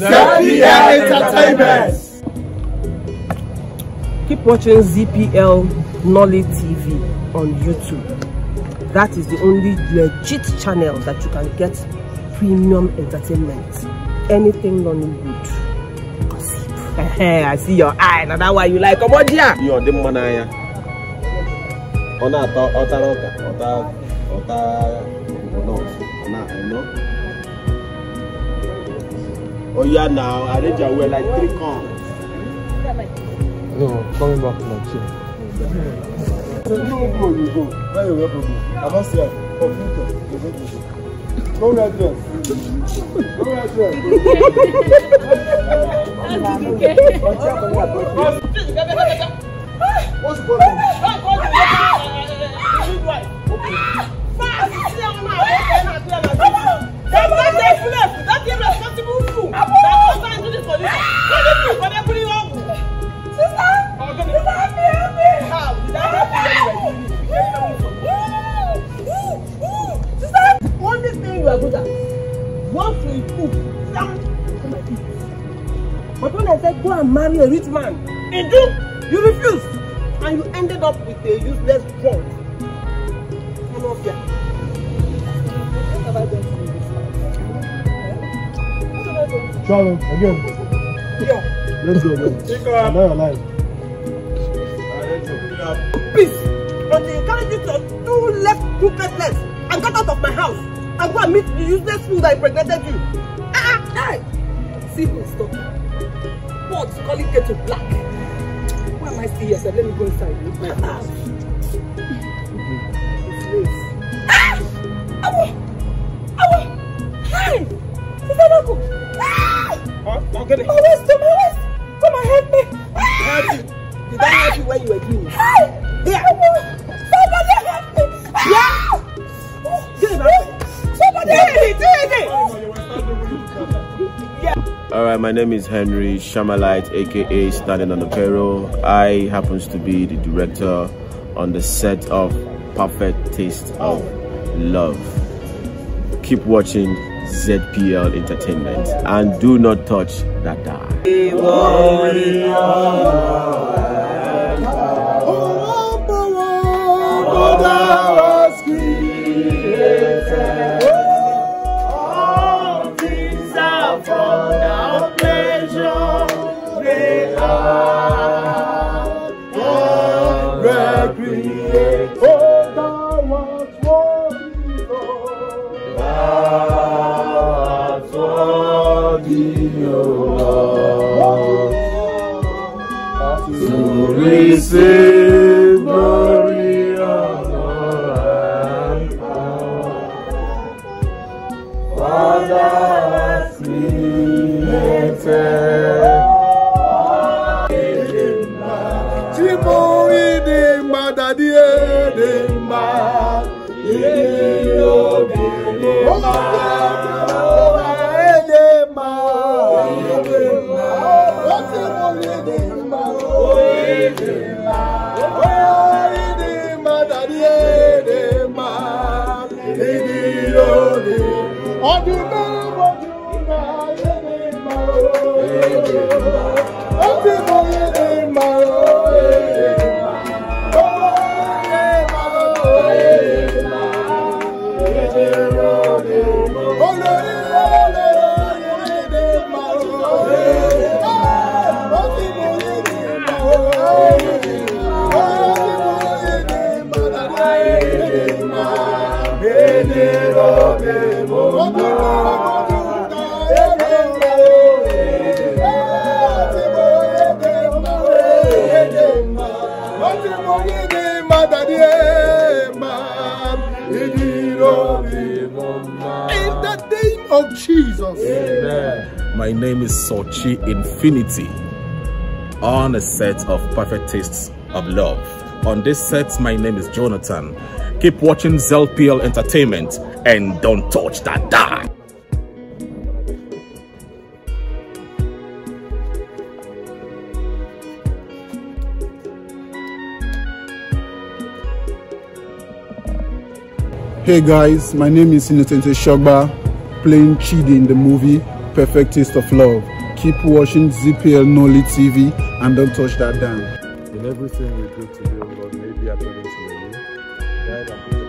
ZPL Entertainment. Keep watching ZPL Nolly TV on YouTube. That is the only legit channel that you can get premium entertainment. Anything Nollywood. Gossip. I see your eye. Now that's why you like Omodia. You are the manaya. Ona otaroka. Ona. Oh yeah, now I think I wear like 3 cones. No, coming back from the chair. You go. Where you go? I must say, computer. Go right there. What's going on? That's the responsible fool. That's what I do this for you. What do you want? Sister, happy. How? Sister, only thing you are good at. Once we cook, but when I said go and marry a rich man, you refused, and you ended up with a useless drunk. Come up here. What about this? Charlie, again. Yeah. Let's go, man. Pick up. Now you're alive. Pick up. Peace. But they encouraged you to do left crooked and got out of my house and go and meet the useless fool that impregnated you. Die. See who's talking. What's calling you to black? Why am I still here? Sir? Let me go inside. Look my house. Hi. Sister, my waist! Come and help me! Did I help you when you were doing it? Yeah! Somebody help me! Yeah! Somebody help me! Alright, my name is Henry Shamalite, aka Stanley Nanopero. I happens to be the director on the set of Perfect Taste of Love. Keep watching ZPL Entertainment and do not touch that dial. Receive glory, honor, and power. Father has created all in man. Chimo idimba, daddy idimba, idimba, My name is Sochi Infinity on a set of Perfect Tastes of Love. On this set, my name is Jonathan. Keep watching ZPL Entertainment and don't touch that die. Hey guys, my name is Innocent Oshoba, playing Chidi in the movie Perfect Taste of Love. Keep watching ZPL Nolly TV and don't touch that down. In everything we do to you, Lord, may it be according to your will. Guide and protect.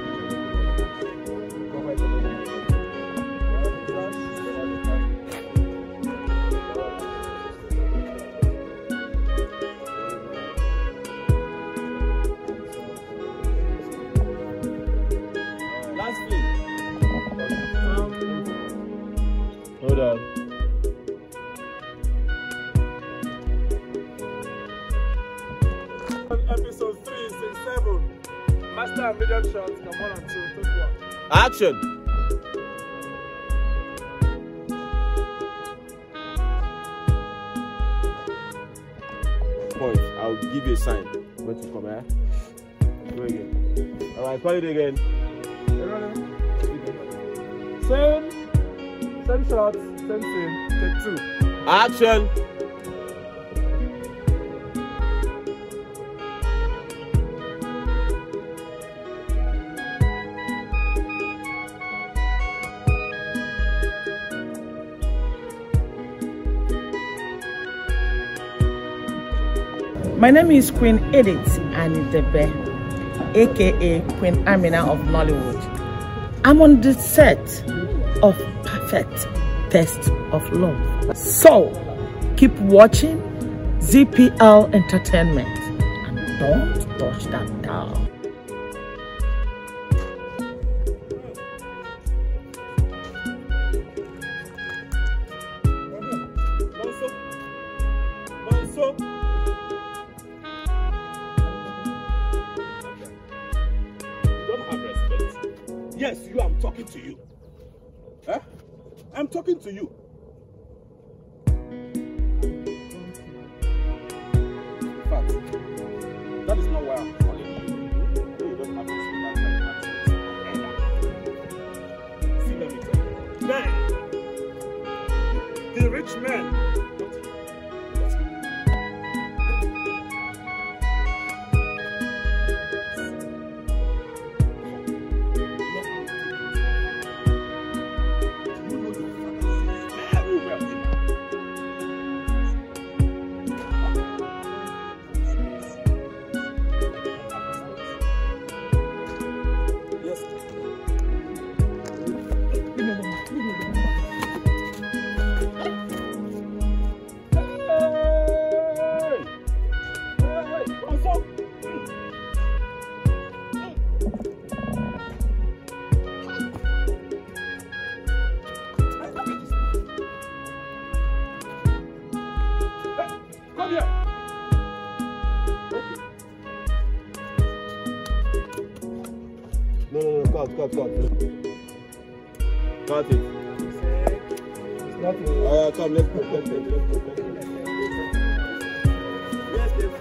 Action! Point. I'll give you a sign. Where to come, eh? Do it again. Alright, call it again. Same shot, same thing. Take two. Action! My name is Queen Edith Annidebe, aka Queen Amina of Nollywood. I'm on the set of Perfect Taste of Love. So, keep watching ZPL Entertainment and don't touch that dial. Yes, you, I'm talking to you. Huh? I'm talking to you. In fact, that is not why I'm calling you. You don't have to see that. See, let me tell you. Man, the rich man. Cut it. Come, let's go. Yes, yes.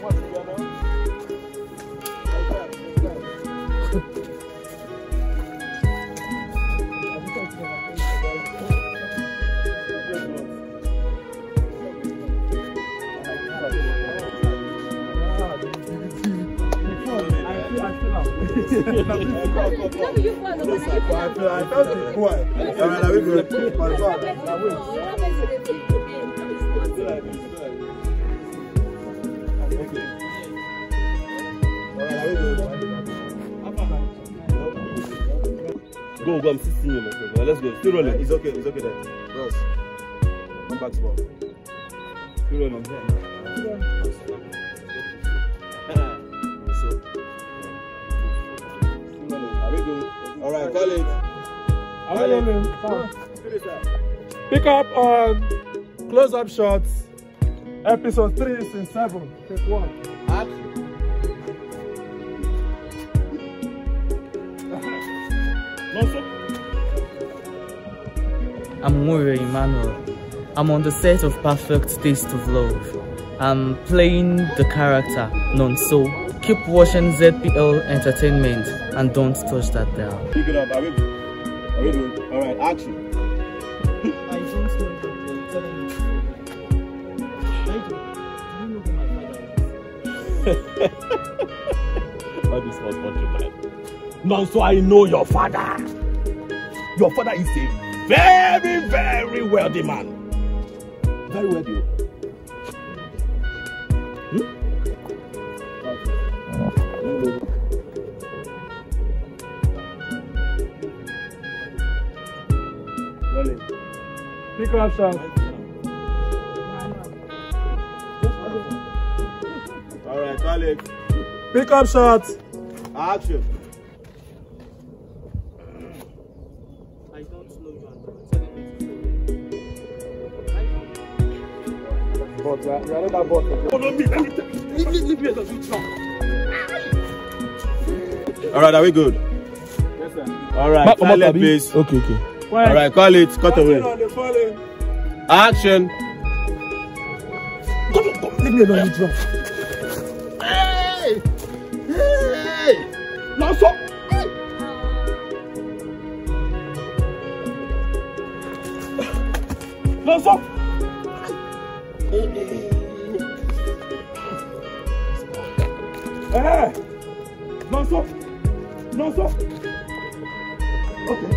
What's the other one? Go, I'm sitting here, my friend. Let's go. Still rolling. It's okay then. Bros, come back to work. Still rolling. Alright, call it. Pick up on close-up shots. Episode 3 is in 7. Take 1. Action. I'm Mouriel Emanuel. I'm on the set of Perfect Taste of Love. I'm playing the character Nonso. Keep watching ZPL Entertainment and don't touch that dial. Pick it up, I will. Alright, action. I don't know if I'm telling you. Do you know who my father is? That is not what you meant. No, so I know your father. Your father is a very, very wealthy man. Very wealthy. Pick up, sir. All right, colleague. Pick up, shot. Action. I don't know you. But we are not that boss. Follow me. Leave here. Don't. All right, are we good? Yes, sir. All right, colleague, please. Okay, okay. Wait. All right, call it, cut away. Action. Come, leave me alone, you drop. Hey! Hey! No, so. Hey. No, so. Hey! No, so. No, so. Okay.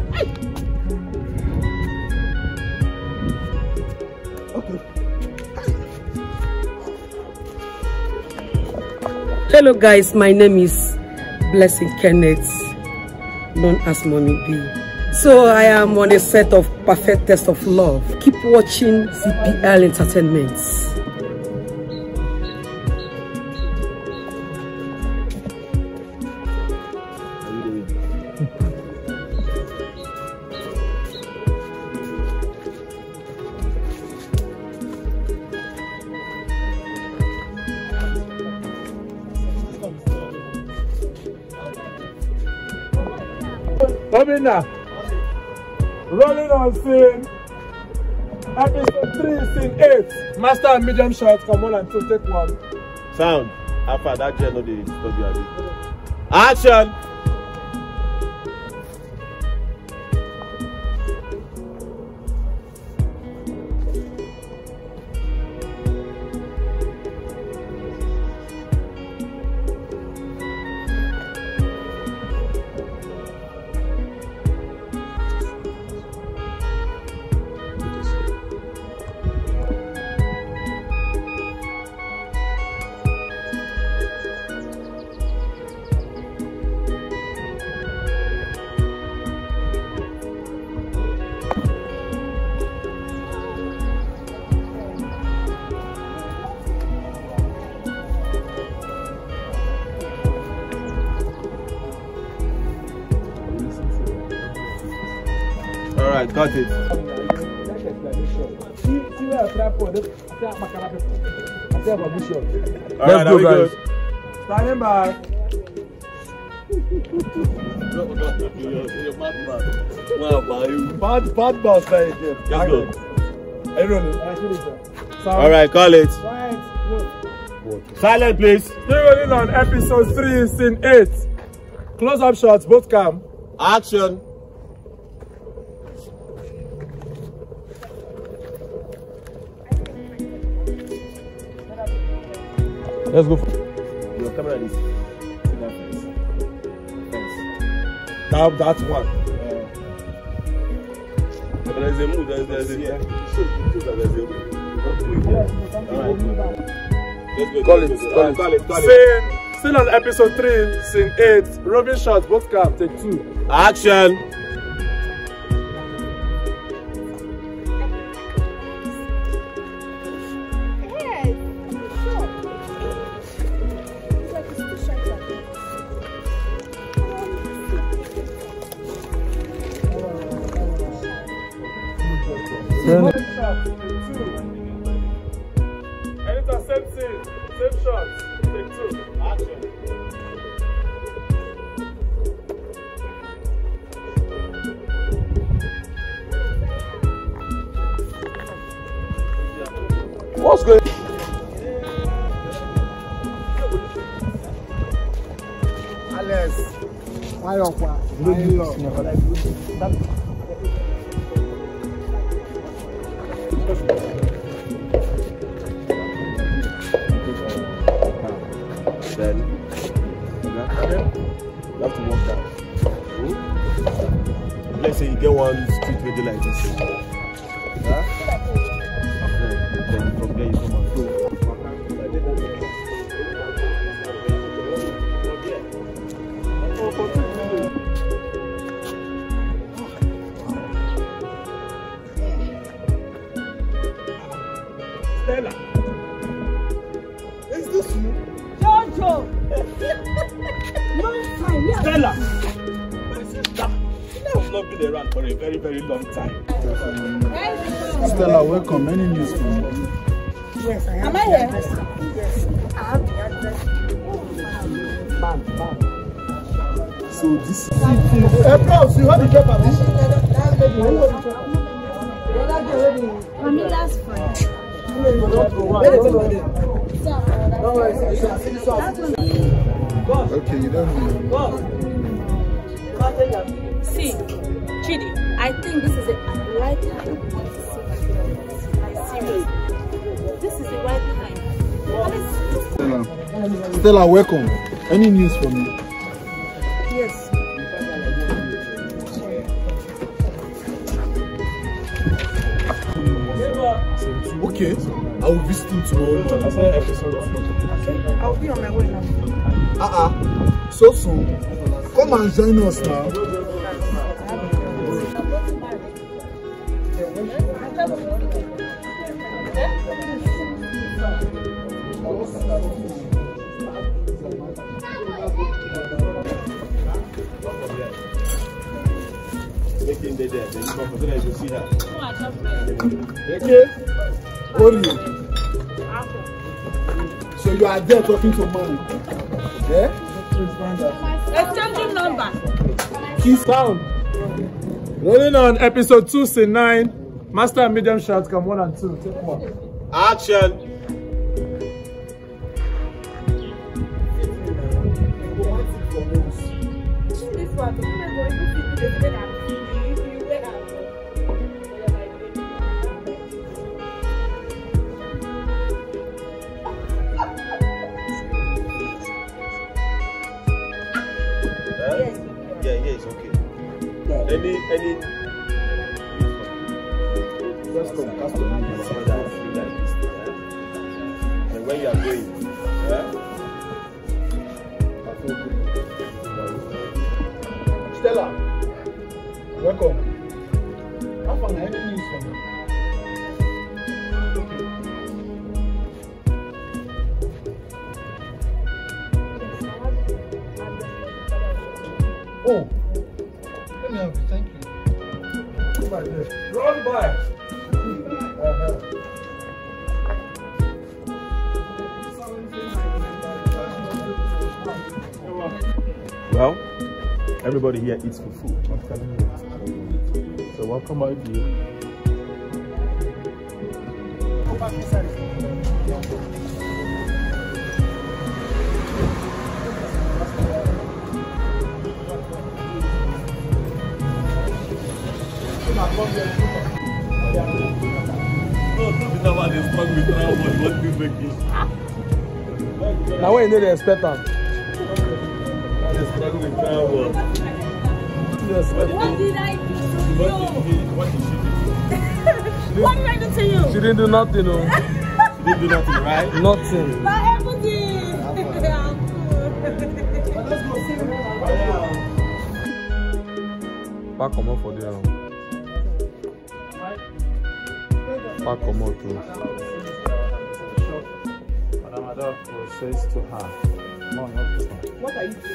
Hey. Okay. Hello guys, my name is Blessing Kenneth, known as Mommy B. So I am on a set of Perfect Taste of Love. Keep watching ZPL Entertainment. Now, rolling on scene, episode 3, scene 8. Master and medium shots, come on and two, take one. Sound. After that, you know the story. Action. Got it. Alright, are we good? Standing by. Bad boss, right here. Let's go. Alright, call it. Silent, please. Still rolling on episode 3, scene 8. Close up shots, both cam. Action. Let's go. Your camera is in that place. Thanks. That's one. Yeah. There's a move. There's a move. Let's go. Call it. Call it. Still on episode 3, scene 8. Robin shot. Both cam. Take 2. Action. What's going on? I love then you have to walk down. Hmm? Let's say you get one street video like this. Huh? Then from there you come and go. Stella! My sister! I've not been around for a very, very long time. Stella, welcome. Any news for you? Yes, I am. Am I here? Yes, I have the address. Man. So this is it. Hey, bros, you have the job at this? Camila's friend. Don't worry, sir. Okay, you don't know. See, Chidi, I think this is a right time. This is the right time. Stella, welcome. Any news for me? Yes. Okay, I will visit you tomorrow. Okay, I will be on my way now. So soon. Come and join us now. Okay. So you are there talking to mommy. Yeah? Exchanging number. Key sound. Rolling on episode 2C9. Master and medium shots come 1 and 2. Take one. Action. This one. Any custom, and when you are going, Stella, welcome. How far any news from you? Oh, let me have it, thank you. Run by! Well, everybody here eats for food. So welcome out here. Go back inside. Now we need to expect them. What did I do? What did I do to you? She didn't do nothing, no. She didn't do nothing, right? Nothing. But everything. Back come up for the round. Back come out too. Madam Adolfo says to her, no, not this one. What are you doing?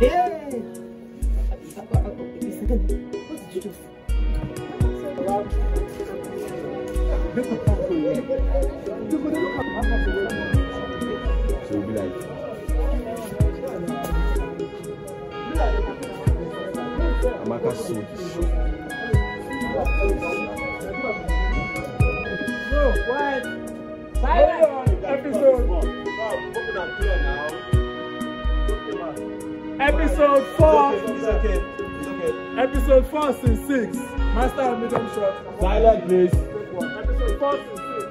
Hey! What did you do? So you'll be like, Episode 4. It's okay. Episode 4 and 6. Master and medium shot. Silent, please. Episode 4 and 6.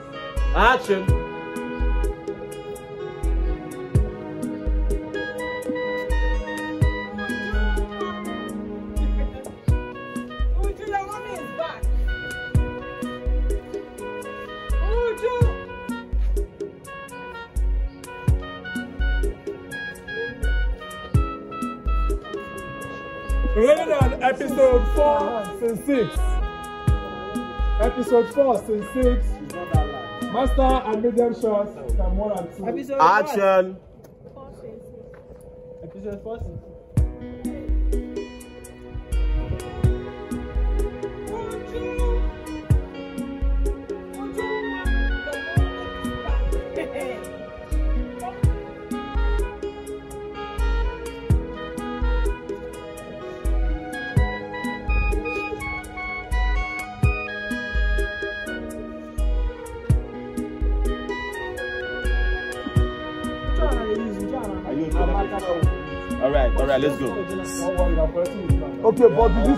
Action. Running on episode 4 and 6. Episode 4 and 6. Master and medium shots. From 1 and 2. Action. Episode 4 and 6. All right, let's go. Okay, but did you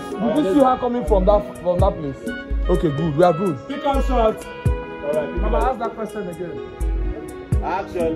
see her coming from that place? Okay, good. We are good. Pick up shots. All right. Mama, ask that question again. Action.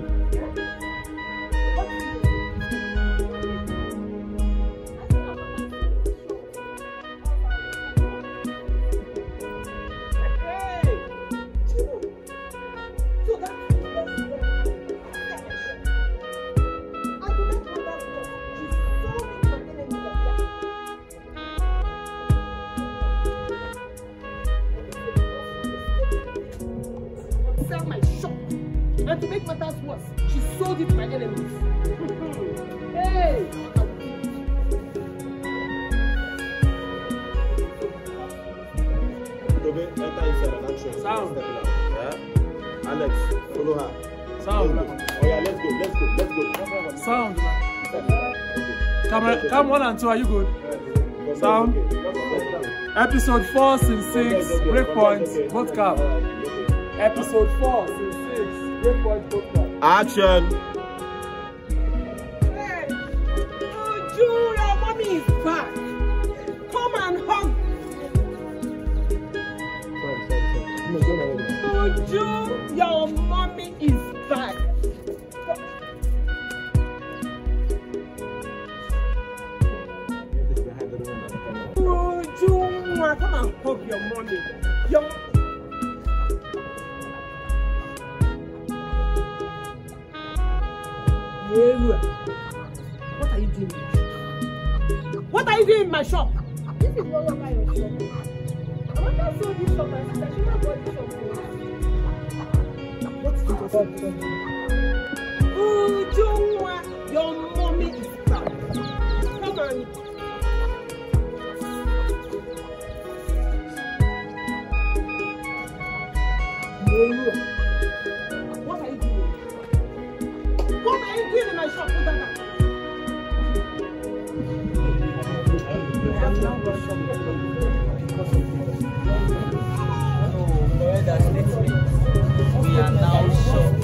Come 1 and 2, are you good? Yes. Sound? Okay. Episode 4 and 6, breakpoint, both cap. Episode 4 and 6, breakpoint, both cap. Action! Hey! Oh, Jura, mommy is back! Come and hug! Oh, Jura, your mommy is back! Come and hug your mommy. What are you doing? What are you doing in my shop? This is no longer your shop. I want to sell this shop. I said, you know what this shop is. What is it? Oh, Jongwa, your mommy is back. Come on. What are you doing? What are you doing in my shop? We are now shocked.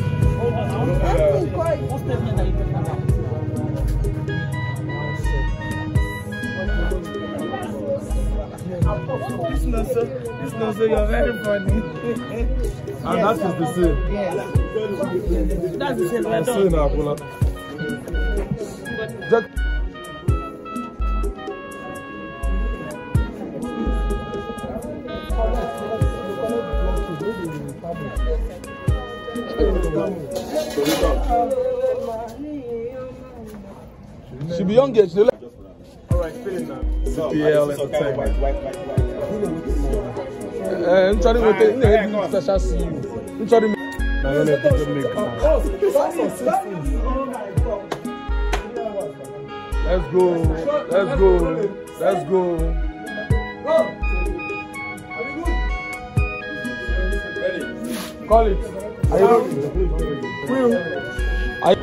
What statement are you talking about? This nonsense, you're very funny. And yes, that is the same. Yes. That's the same. I'm saying that, Paula. She'll be young, she'll ZPL Entertainment. I'm trying to Sasha see you. I'm trying to. Let's go. Ready? Call it.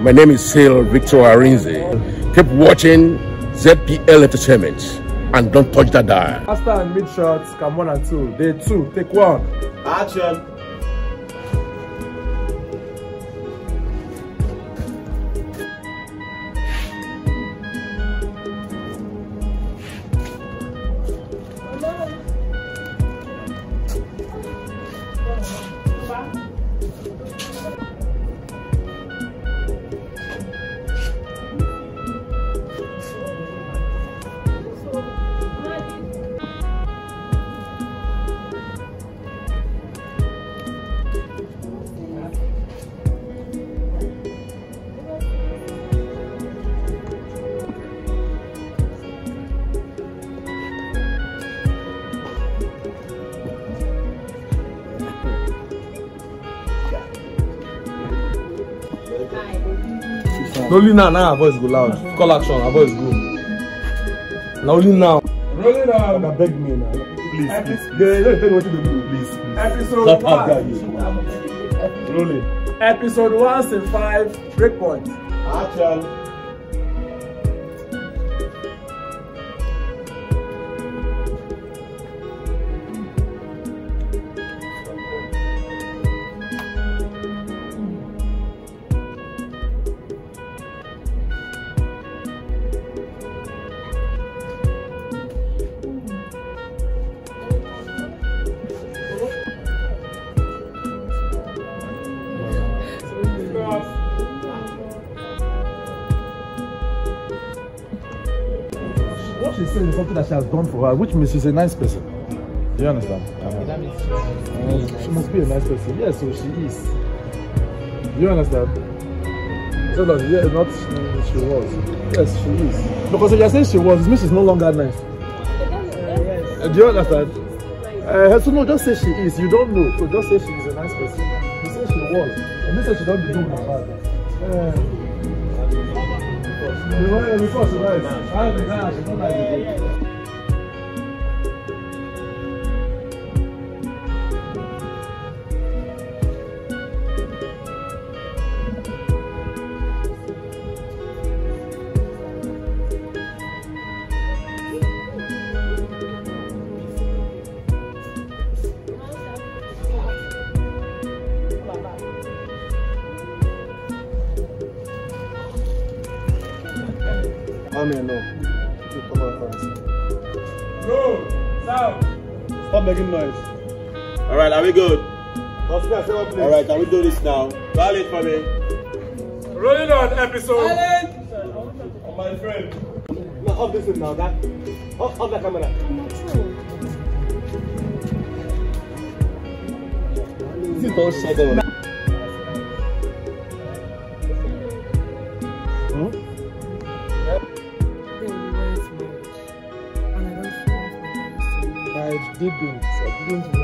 My name is Syl Victor Arinze. Keep watching ZPL Entertainment. and don't touch that dial. Master and mid shots, come 1 and 2. Day 2, take 1. Action. Not only now our voice go loud. Call action, our voice go. Not only now. Roll it out. Now beg me now. Please, please. Don't tell me what to do. Please, please. Episode 1. Roll it. Episode 1 to 5. Breakpoint. Action. She's saying something that she has done for her, which means she's a nice person. Do you understand? She must be a nice person. Yes, so she is. Do you understand? So that yeah, not she was. Yes, she is. Because if you're saying she was, it means she's no longer nice. Yes. Do you understand? So no, just say she is. You don't know. So just say she is a nice person. You say she was. It means that she don't be doing her bad. Because she likes. I don't know. She don't like it. Stop making noise. Alright, are we good? Alright, can we do this now? Roll it for me. Rolling on episode. Oh, my friend. Now, off this one now, that. Off the camera. I'm not sure. You don't shut up. I didn't want to.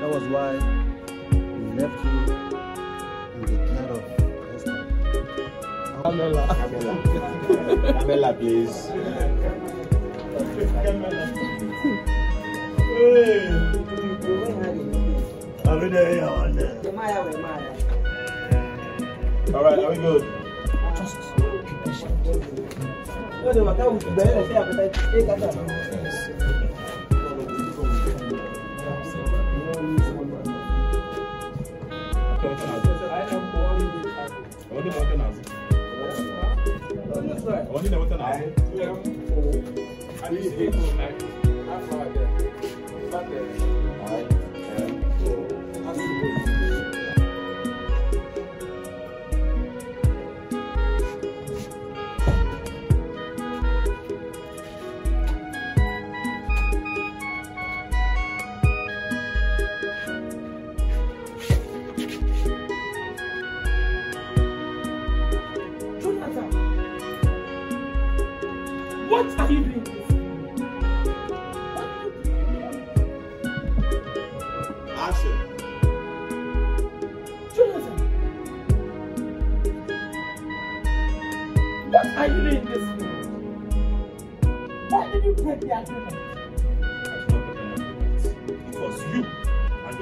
That was why we left you in the care of Pamela. Pamela, please. Hey. Alright, are we good? Just be patient. Why did you break the agreement? Because you and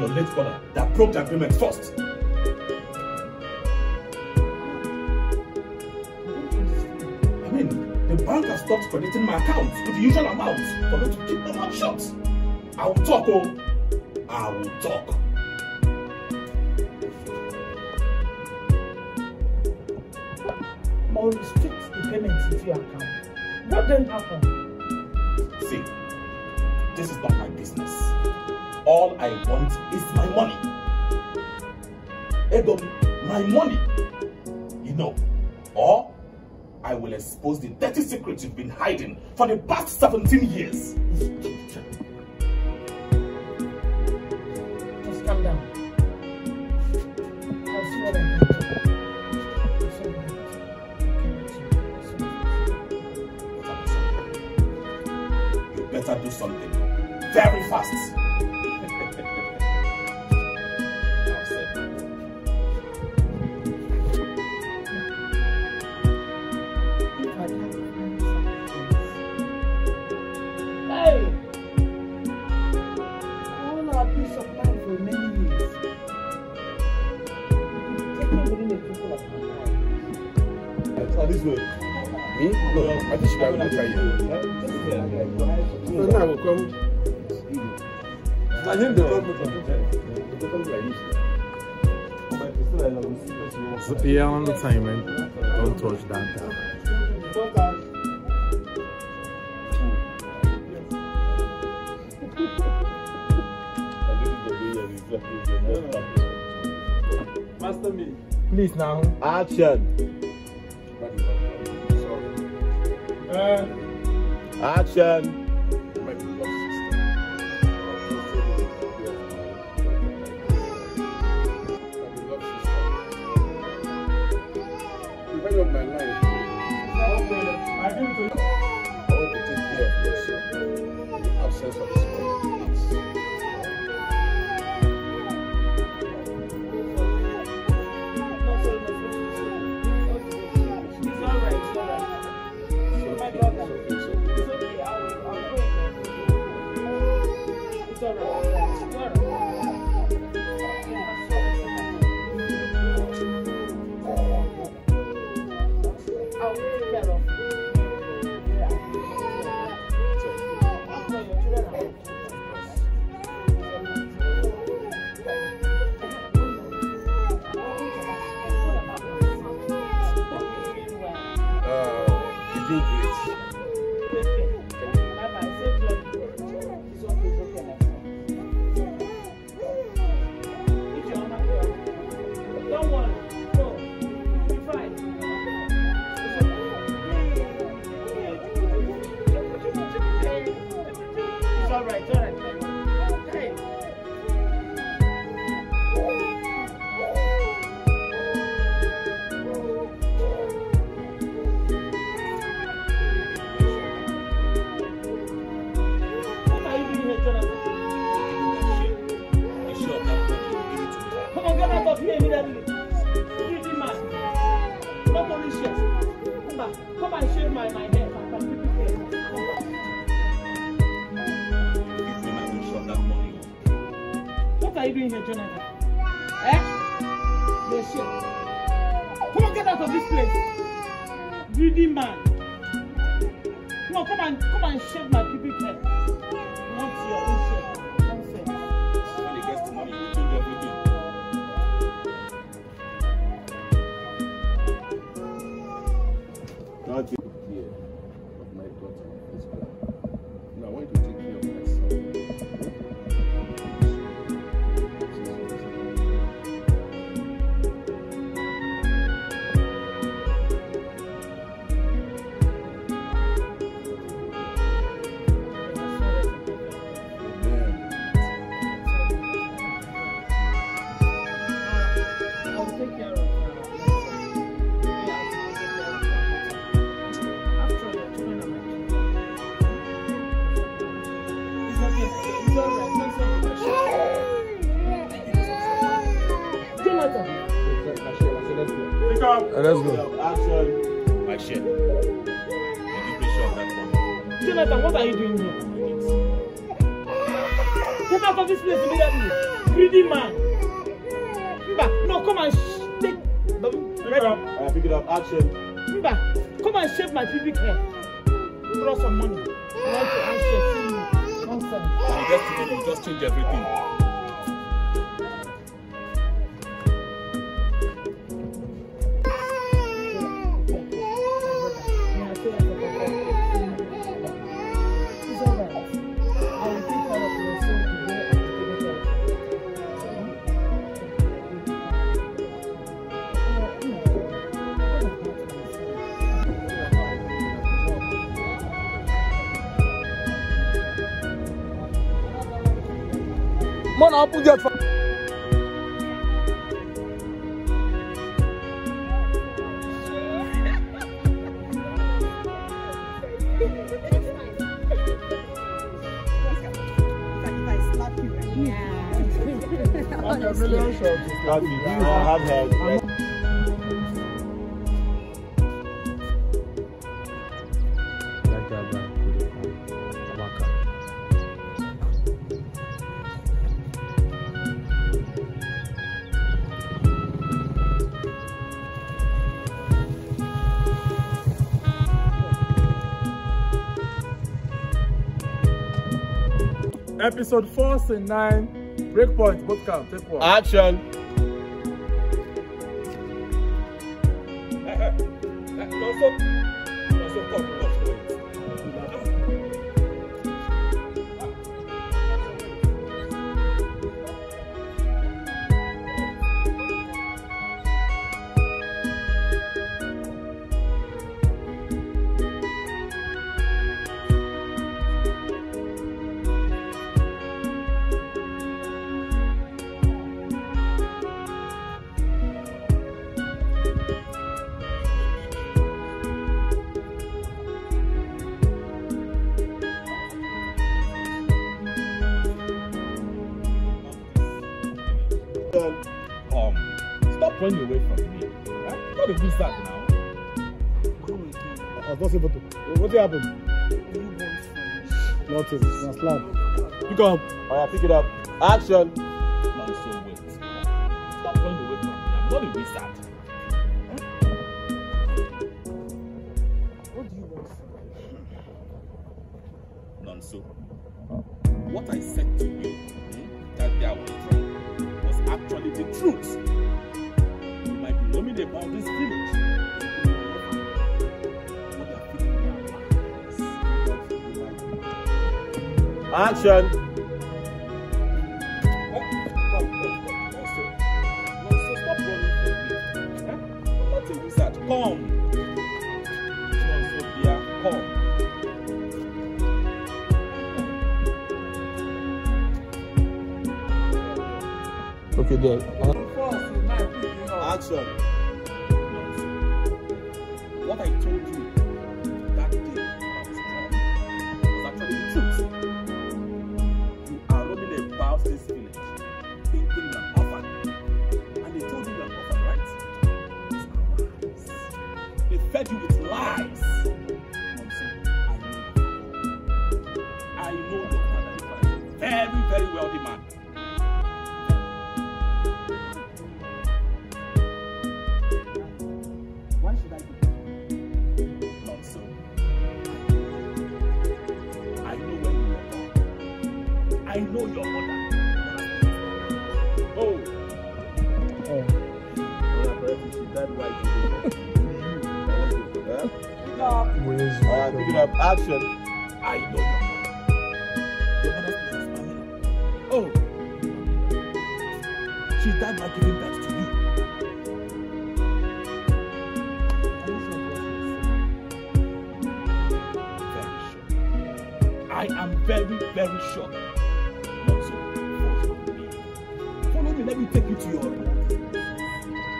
your late brother that broke the agreement first. Agreement first. I mean, the bank has stopped crediting my account with the usual amount for me to keep my mouth shut. I will talk, oh, I will talk. Or restrict the payments into your account. What then happened? See, this is not my business. All I want is my money. My money, you know, or I will expose the dirty secret you've been hiding for the past 17 years. Just calm down. You better do something very fast. ZPL Entertainment, don't touch that down. Master me. Please now. Action. Action. Of my daughter is black. Let's go. Action. My shit. Jonathan, what are you doing here? Get out of this place immediately. Greedy man. No, come and take. Pick it up. Action. Come and shave my pubic hair. Draw some money. Want to answer? Nonsense. You just change everything. Mon apu jet fa. Yeah. Episode 49, Breakpoint, both count, take one. Action! Stop running away from me. What did we start now? What happened? Nothing. It's not. Pick up. Alright, pick it up. Action. No, so wait. Stop running away from me. What did we start? What do you want from me? Nonso. What I said to you that day I was drunk. Actually, the truth. You might be lonely about this village. Action. So stop running from me. I'm not a wizard. Come. Come. Okay, there. Action. What I told you that day was actually the truth. You are running about this village, thinking you are offered. And they told you you are offered, right? It's lies. They fed you with lies. I know your father is a very, very wealthy man. I know your mother. Oh. Oh. Pick it up. Action. I know your mother. Your mother's name is Amina. Oh. She died by giving birth to you. I am very, very sure. Let me take you to your room. You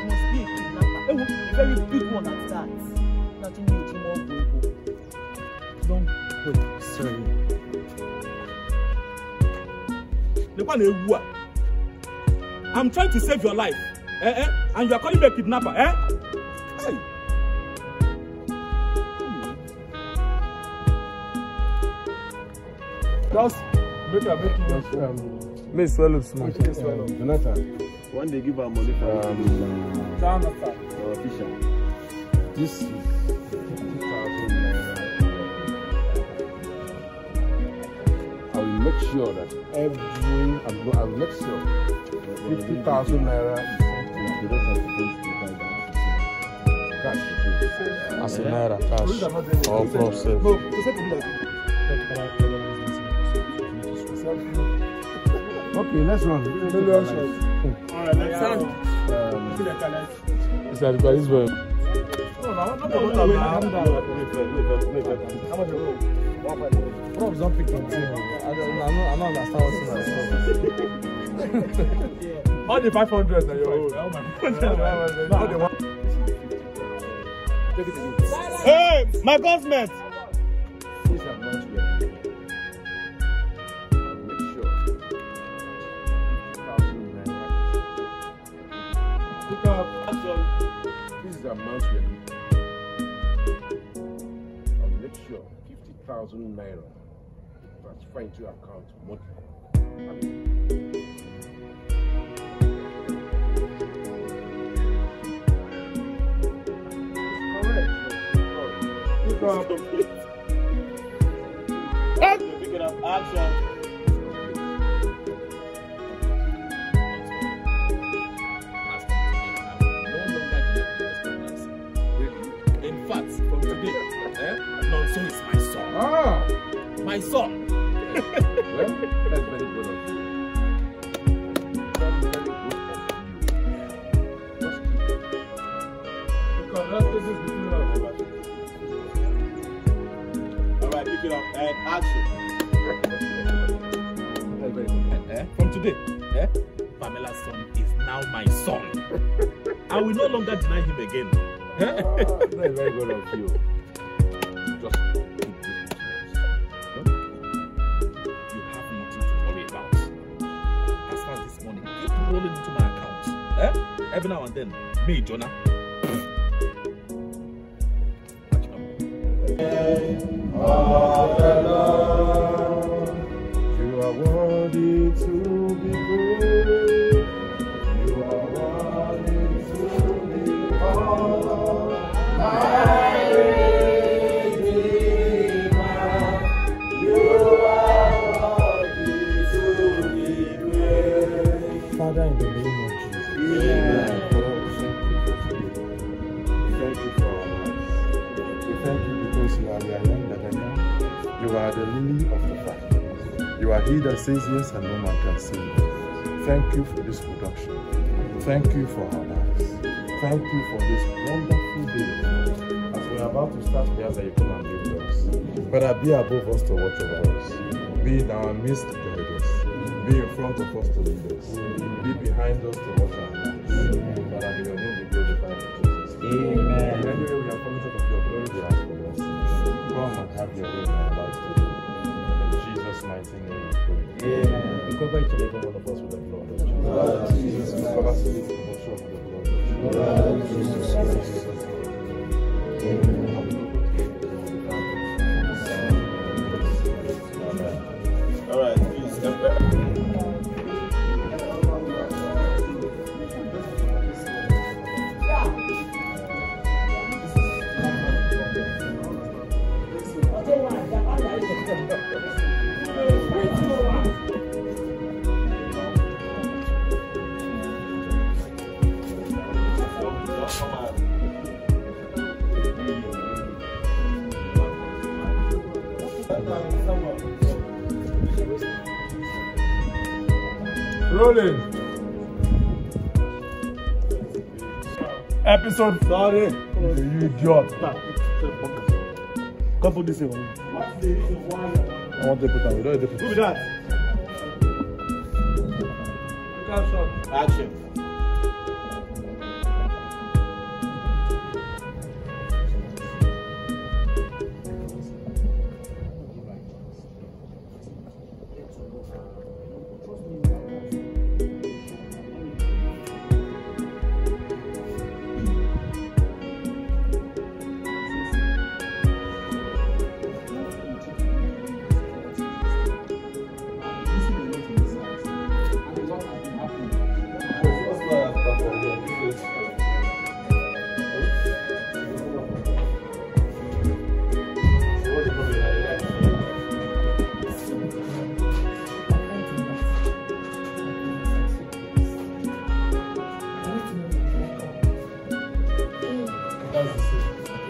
must be a kidnapper. It will be a very big one at that. Nothing you will go. Don't wait. Sorry. The one who I'm trying to save your life. And you are calling me a kidnapper, eh? Hey. Just better make it just may swallow small. Jonathan, when they give our money for Fisher, this is 50,000 naira. I will make sure that every I will make sure 50,000 naira is sent to as a naira cash or prop save. Okay, next one. Alright, next one. It's like this way. Props don't pick from team. I don't understand what's in that. All the 500 that you owe. All the one. Hey, my government! These are much better. Make sure. 2,000 men. Look up. This is a much better. I'll make sure 50,000 naira transferred to your account monthly. Pick it up, action. In fact, from today, Nonso is my son. Ah. My son. Well, that's very good of you. Pick it up and action. From today, Pamela's son is now my son. I will no longer deny him again. That's very good of you. Just keep this business. You have nothing to worry about. As far as this money, keep rolling into my account. Every now and then, me, Jonah. He that says yes and no man can say no. Thank you for this production. Thank you for our lives. Thank you for this wonderful day. As we are about to start, there that you come and be with us. But be above us to watch over us. Be in our midst to guide us. Be in front of us to lead us. Be behind us to watch our lives. But I your name be glorified in Jesus. Amen. Anyway, we are committed of your glory, we ask for blessings. Come and have your way in our lives today. Mighty name of God. Cover each and every one of us with the blood of Jesus. Blood of Jesus. Cover us with the blood of Jesus. Blood of Jesus. Amen. All right, please step back. Rolling. Episode 30. You idiot. Come put this in. I want to put that. We don't put that. Action.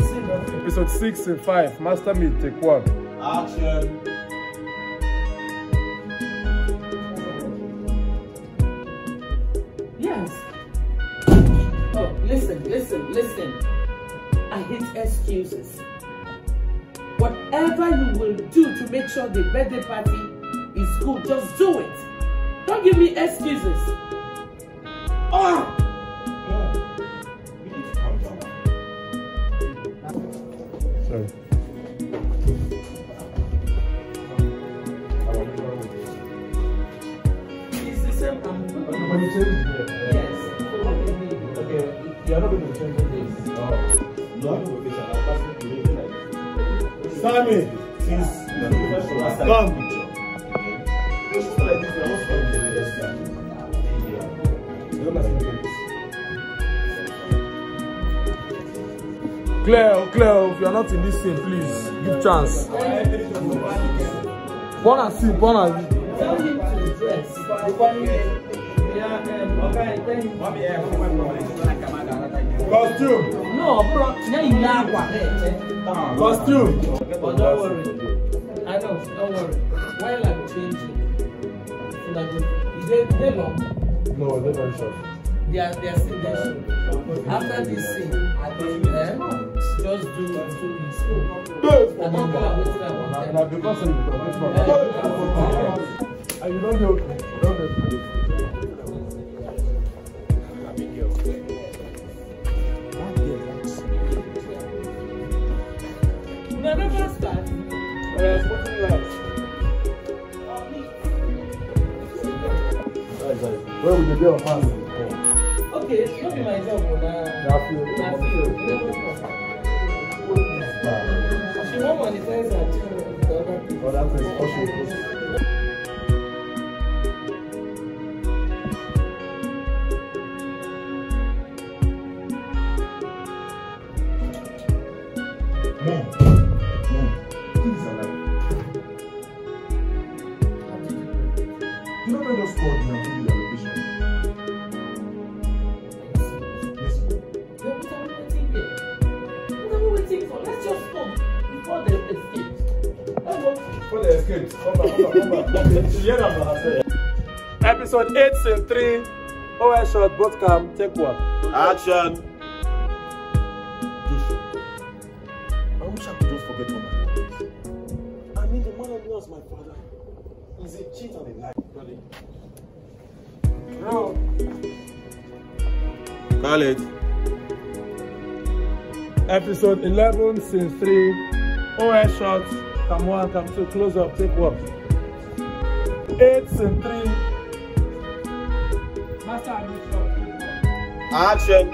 Episode 6 and 5, Master Me, take 1. Action. Yes. Oh, listen. I hate excuses. Whatever you will do to make sure the birthday party is good, just do it. Don't give me excuses. Oh! Sorry. Is this a when you change it? Yes. Okay, you are not going to change this. No, Sammy! Since you are the first one, I start the picture. It's like this, I was going to do this. Cleo, if you are not in this scene, please give chance. Bon and sip. Tell him to dress. Costume. No, bro. Costume. But don't worry. I know. Don't worry. While I'm changing, is they long? No, they're very short. They are still there. After this scene, I think just do this. And people are waiting at one time. And you don't know. Where would you be on pass? Okay, it's not my job. She won't monetize her children with other people. That's what she is. Mom, you don't know sport now. Episode 8, scene 3. OS shot, broadcam, take one. Action. I wish I could just forget all my problems. I mean, the man who was my father is a cheat and a lie. Really? Bro. Call it. Episode 11, scene 3. OS shot. Come one, come two, close up, take one. 8 and 3. Master, I need shot. Action.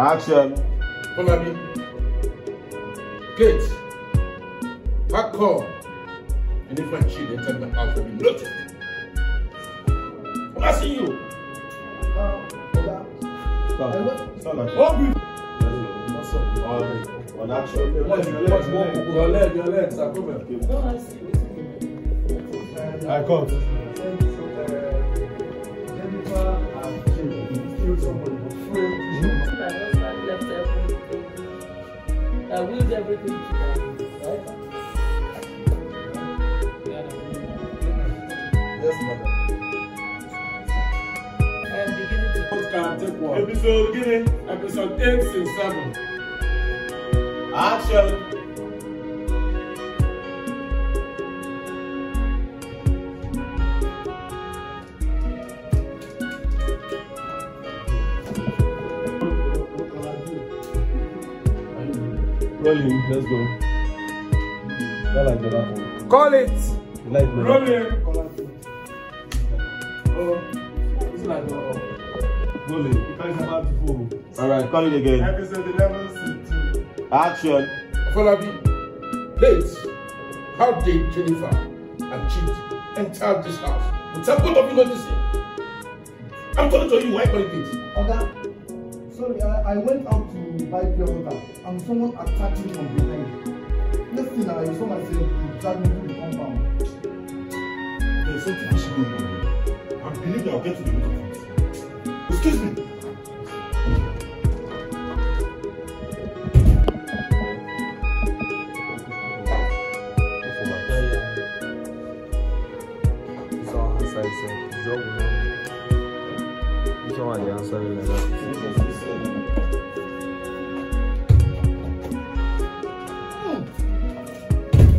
Action. Mommy. Get. Back home. And if I cheat, they tell me how to be noted. I'm asking you. Stop. On action. Your legs are coming. No, I see. I come. Jennifer killed somebody for free. I will everything to right? Yes, mother. I am beginning to podcast. Take one. Episode beginning. Episode 8 and 7. Action. Rolling, let's go. I like the last one. Call it! You like the rolling! Call it. Oh, it's like the one. Rolling, you can't come out before. Alright, call it again. Episode 11, scene 2. Action. Follow me. Babes, how did Jennifer and Chit enter this house? But some both of you know this thing. I'm talking to you, why call it this? Oga, sorry, I went out to buy pure water and someone attacked me from behind. Next thing I saw myself, he dragged me to the compound. There's something fishy going on. I believe I'll get to the root of it. Excuse me.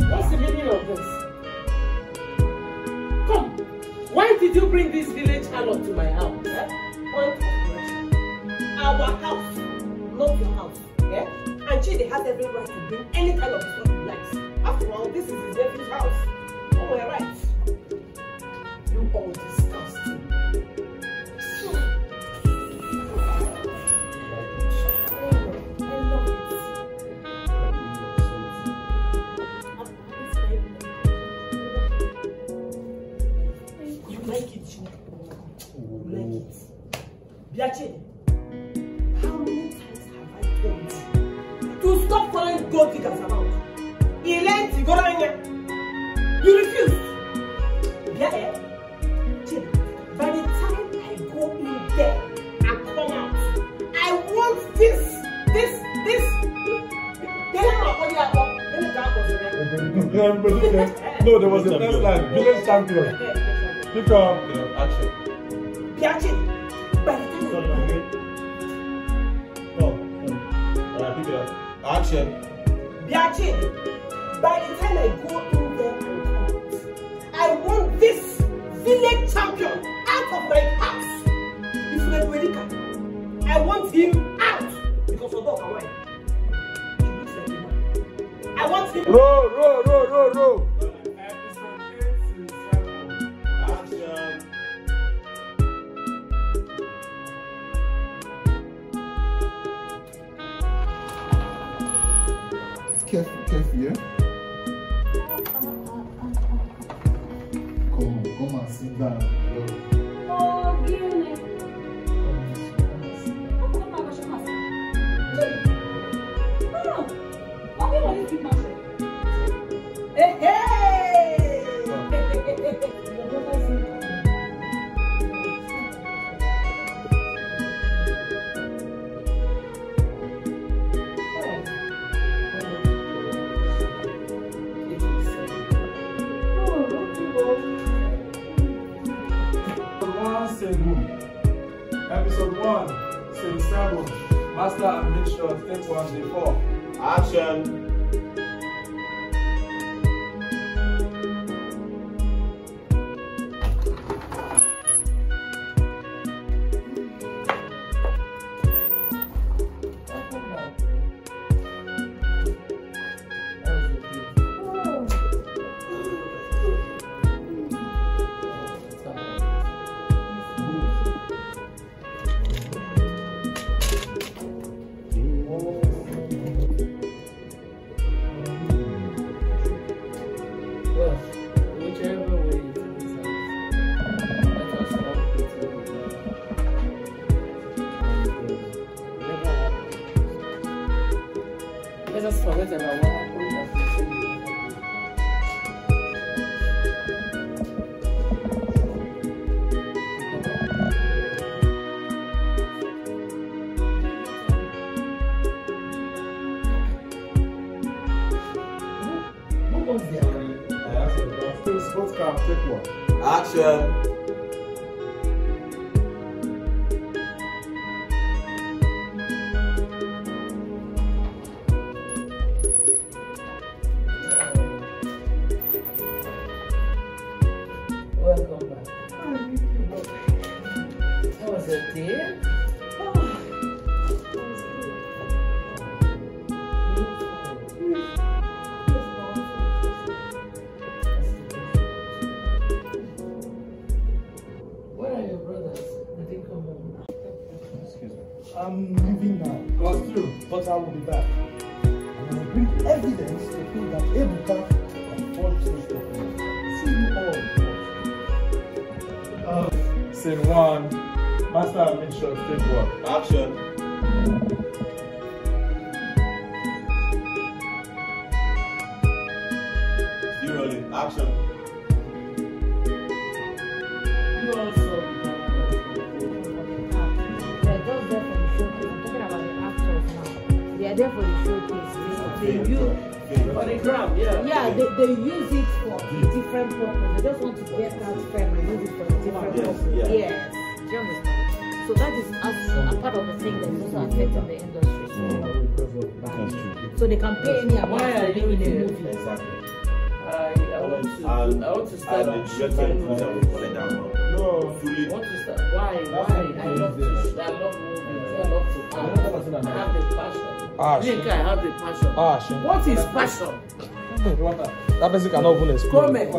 What's the meaning of this? Come, why did you bring this village harlot to my house? Eh? Our house, not your house. Yeah? And Chidi has every right to bring any kind of stuff he likes. After all, this is his nephew's house. Oh, we're right. You all disgusting. Biachi, how many times have I told you to stop calling gold diggers about? He learned to go around here. You refused. Yeah, by the time I go in there and come out, I want this. No, there was a test line. Village champion. Pick up. Action. Biachi. Action. Biachi, by the time I go in there and come out, I want this village champion out of my house. If you are American, I want him out because of dog and wine. He looks like a man. I want him. Row. Careful, yeah? Come and sit down. Oh, beautiful. Come on, hey, Episode 1, Scene 7, Master and Mixture, Take 1, Day 4. Action! Action! But I will be back. And I will bring evidence to prove that Abel Scene one. Master and Minstrel, take one. Action. Still rolling. Action. You also. They're just there for the showcase. I'm talking about the actors now. They are there for the showcase. For the gram, yeah. Yeah, they use it for different purposes. They just want to get that friend and use it for different purposes. Yeah. Yes. Do you understand? So that is also a part of the thing that is also affecting the industry. That's true. So they can pay any amount of money in the movie. Exactly. I want to start with shooting. Why? I love movies. I have the passion. I think I have the passion. What is passion? That person cannot even explain.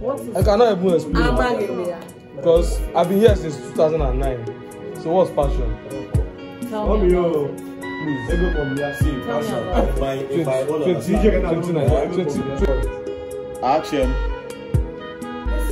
What is? I cannot even explain. Because I've been here since 2009. So what's passion? Tell me. Please. Ego from Yasi. Passion. By all of us. 29. Action. This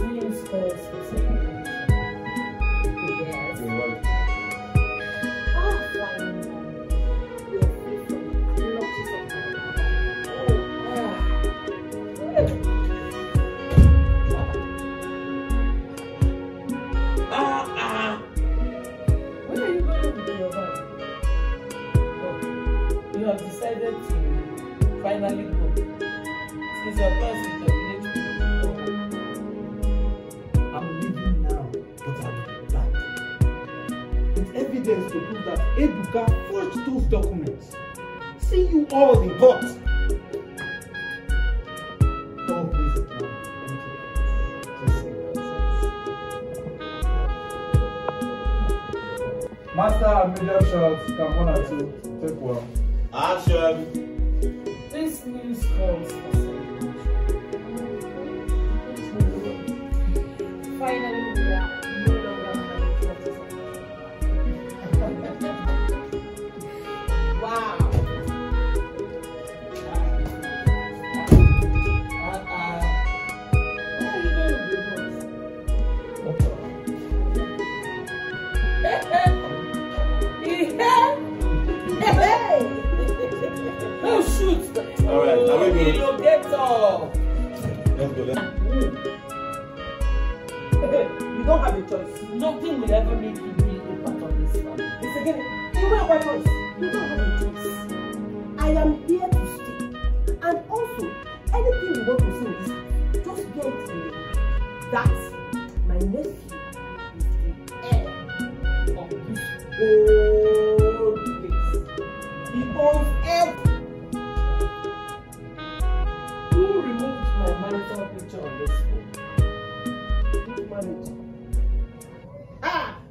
means Master and medium shots, come one or two, take one. Action! This news calls for celebration. Finally, we are no longer having criticism. Wow! You don't have a choice. Nothing will ever make you be a part of this family. It's again, you have a choice. You don't have a choice. I am here to stay. And also, anything you want to see in this, just get it in. That my nephew is the heir of this whole place. He owns everything. Marital picture on this phone. Marriage.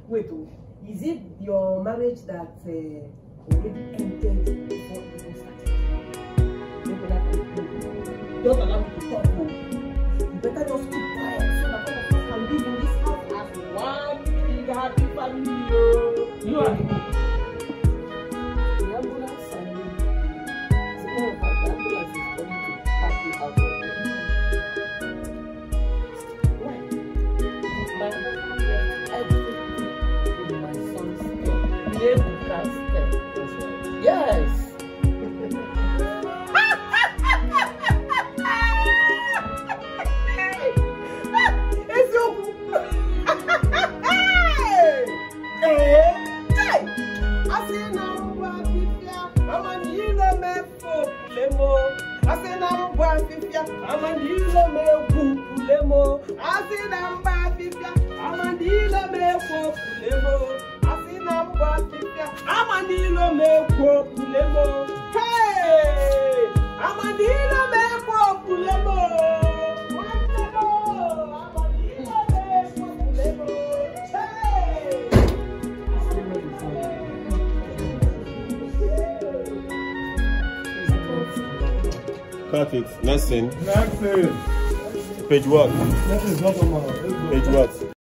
Wait. Is it your marriage that already ended before it even started? Don't allow me to talk more. You better just keep quiet so that all of us can live in this house as one big happy family. You are the ambulance and me. As a matter of fact, the ambulance is coming to pack you out of. Perfect. Next scene. Page what? Page what?